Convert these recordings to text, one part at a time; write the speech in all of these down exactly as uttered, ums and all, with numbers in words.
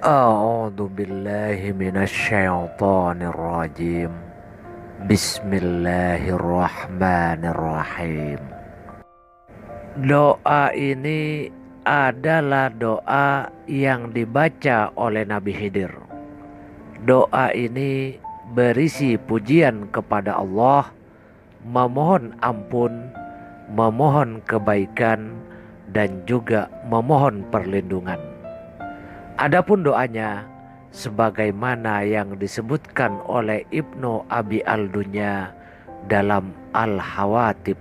A'udzu billahi minasyaitonir rajim. Bismillahirrahmanirrahim. Doa ini adalah doa yang dibaca oleh Nabi Khidir. Doa ini berisi pujian kepada Allah, memohon ampun, memohon kebaikan, dan juga memohon perlindungan. Adapun doanya sebagaimana yang disebutkan oleh Ibnu Abi al-Dunya dalam Al-Hawatif.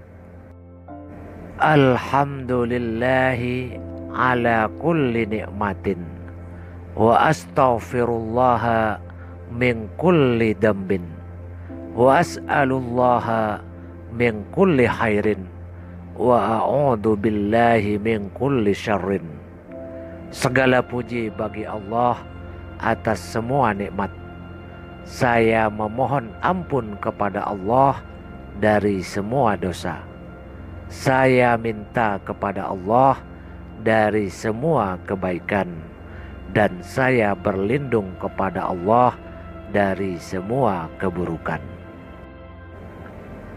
Alhamdulillahi ala kulli ni'matin wa astaghfirullaha min kulli dambin wa as'alullaha min kulli khairin wa a'udhu billahi min kulli syarrin. Segala puji bagi Allah atas semua nikmat. Saya memohon ampun kepada Allah dari semua dosa. Saya minta kepada Allah dari semua kebaikan. Dan saya berlindung kepada Allah dari semua keburukan.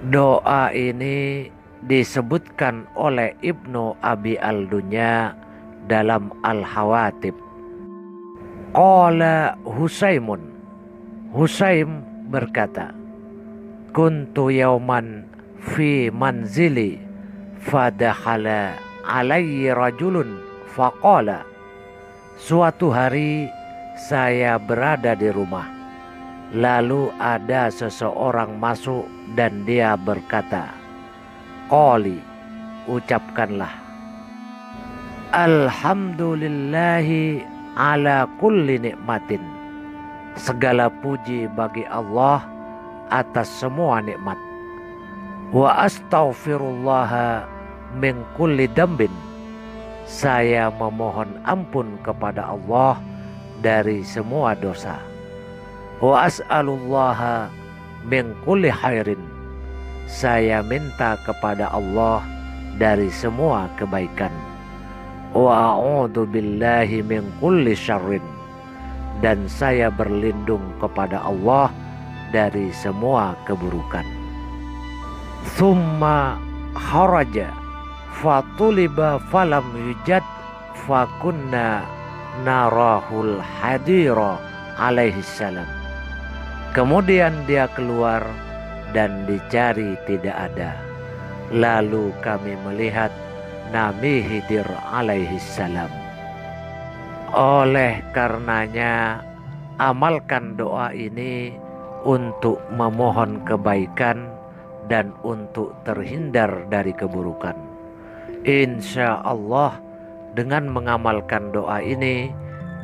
Doa ini disebutkan oleh Ibnu Abi al-Dunya dalam Al-Hawatif. Qala Khusaimun Khusaim berkata, kuntu yauman fi manzili fadakhala alayya rajulun faqala. Suatu hari saya berada di rumah, lalu ada seseorang masuk dan dia berkata, qali, ucapkanlah, alhamdulillahi ala kulli nikmatin. Segala puji bagi Allah atas semua nikmat. Wa astaghfirullaha min kulli dambin. Saya memohon ampun kepada Allah dari semua dosa. Wa as'alullaha min kulli khairin. Saya minta kepada Allah dari semua kebaikan. Wa a'udzu billahi min kulli syarrin. Dan saya berlindung kepada Allah dari semua keburukan. Tsumma kharaja fatuliba falam yujad fakunna narahul hadira alaihi salam. Kemudian dia keluar dan dicari tidak ada. Lalu kami melihat Nabi Khidir alaihi salam. Oleh karenanya, amalkan doa ini untuk memohon kebaikan dan untuk terhindar dari keburukan. Insya Allah, dengan mengamalkan doa ini,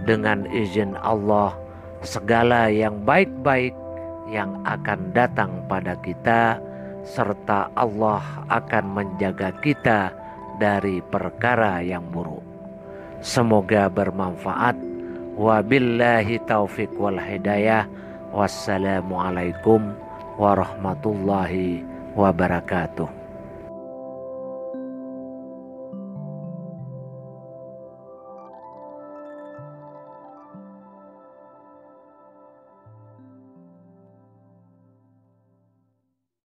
dengan izin Allah, segala yang baik-baik yang akan datang pada kita, serta Allah akan menjaga kita dari perkara yang buruk. Semoga bermanfaat. Wabillahi taufiq wal hidayah. Wassalamualaikum warahmatullahi wabarakatuh.